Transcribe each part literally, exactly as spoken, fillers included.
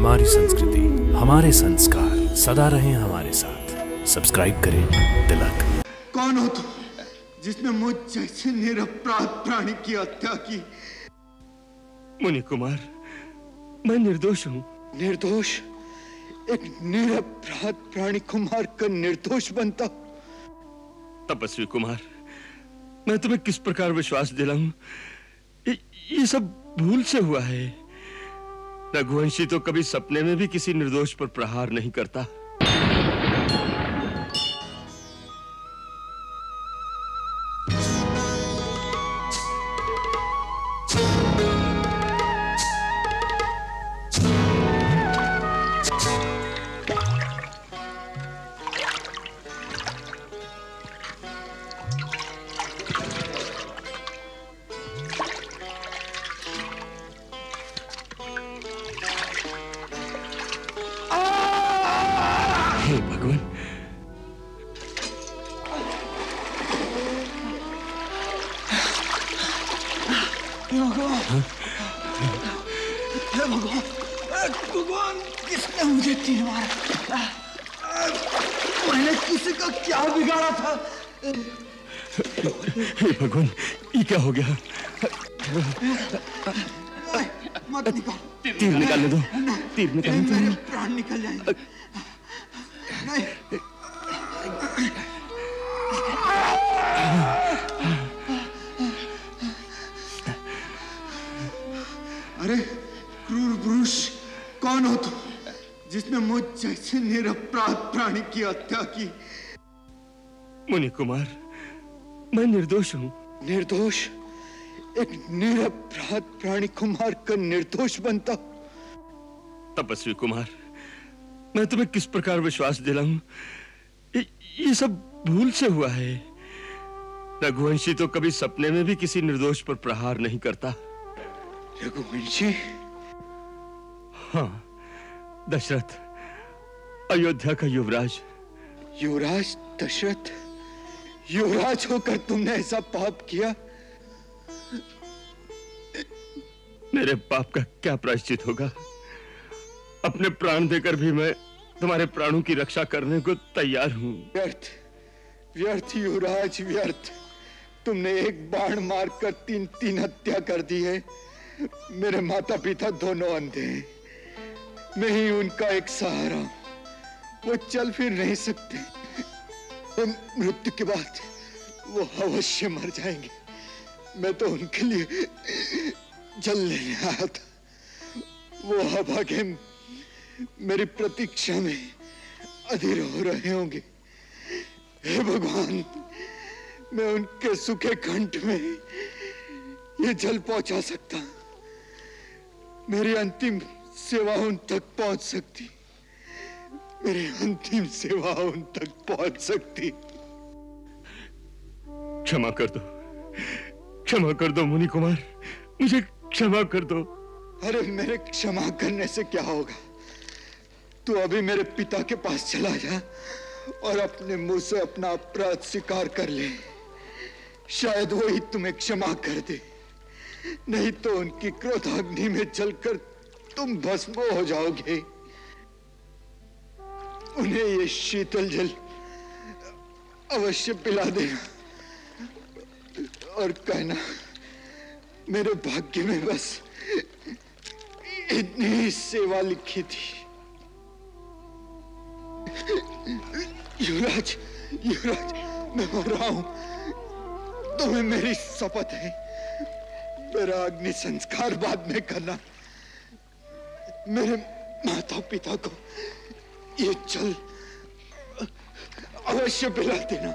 हमारी संस्कृति, हमारे संस्कार सदा रहें हमारे साथ। सब्सक्राइब करें तिलक। कौन हो तुम जिसने मुझ जैसे निरपराध प्राणी की हत्या की? मुनि कुमार, मैं निर्दोष हूँ। निर्दोष? एक निरपराध प्राणी कुमार का निर्दोष बनता? तपस्वी कुमार, मैं तुम्हें किस प्रकार विश्वास दिलाऊं? ये सब भूल से हुआ है। रघुवंशी तो कभी सपने में भी किसी निर्दोष पर प्रहार नहीं करता। मुनि कुमार, मैं निर्दोष हूँ। निर्दोष? एक निरपराध प्राणी कुमार का निर्दोष बनता? तपस्वी कुमार, मैं तुम्हें किस प्रकार विश्वास दिलाऊं? ये सब भूल से हुआ है। रघुवंशी तो कभी सपने में भी किसी निर्दोष पर प्रहार नहीं करता। रघुवंशी? हाँ, दशरथ, अयोध्या का युवराज। युवराज दशरथ? युवराज होकर तुमने ऐसा पाप किया? मेरे पाप का क्या प्रायश्चित होगा? अपने प्राण देकर भी मैं तुम्हारे प्राणों की रक्षा करने को तैयार हूँ। व्यर्थ, व्यर्थ युवराज, व्यर्थ। तुमने एक बाण मारकर तीन तीन हत्या कर दी है। मेरे माता पिता दोनों अंधे हैं। मैं ही उनका एक सहारा हूँ। वो चल फिर नहीं सकते। वो मृत्यु के बाद वो अवश्य मर जाएंगे। मैं तो उनके लिए जल लेने आया था। वो अभागे मेरी प्रतीक्षा में अधीर हो रहे होंगे। हे भगवान, मैं उनके सूखे कंठ में ये जल पहुंचा सकता। मेरी अंतिम सेवा उन तक पहुंच सकती। मेरी अंतिम सेवा उन तक पहुंच सकती। क्षमा कर दो, क्षमा कर दो मुनि कुमार, मुझे क्षमा कर दो। अरे मेरे क्षमा करने से क्या होगा? तू अभी मेरे पिता के पास चला जा और अपने मुंह से अपना अपराध स्वीकार कर ले। शायद वो ही तुम्हें क्षमा कर दे, नहीं तो उनकी क्रोधाग्नि में जलकर तुम भस्म हो जाओगे। उन्हें ये शीतल जल अवश्य पिला देना और कहना मेरे भाग्य में बस इतनी ही सेवा लिखी थी। युवराज, युवराज, मैं मर रहा हूं। तुम्हें मेरी शपथ है। मेरा अग्नि संस्कार बाद में करना। मेरे माता पिता को ये जल अवश्य पिला देना।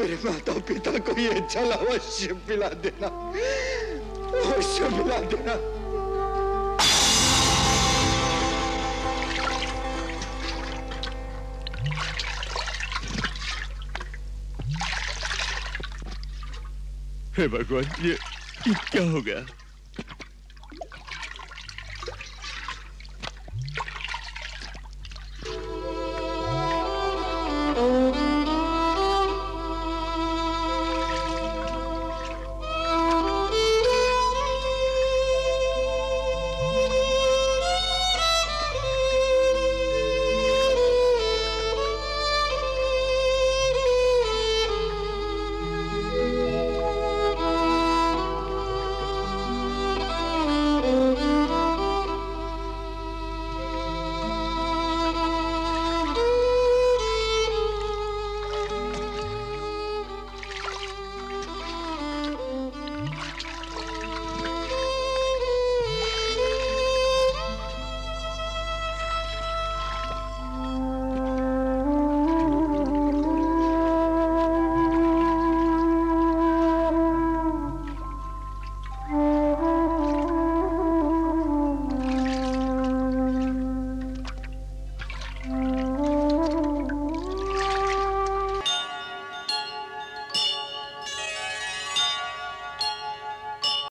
मेरे माता पिता को ये जल अवश्य पिला देना, अवश्य पिला देना। हे भगवान, ये, ये क्या हो गया?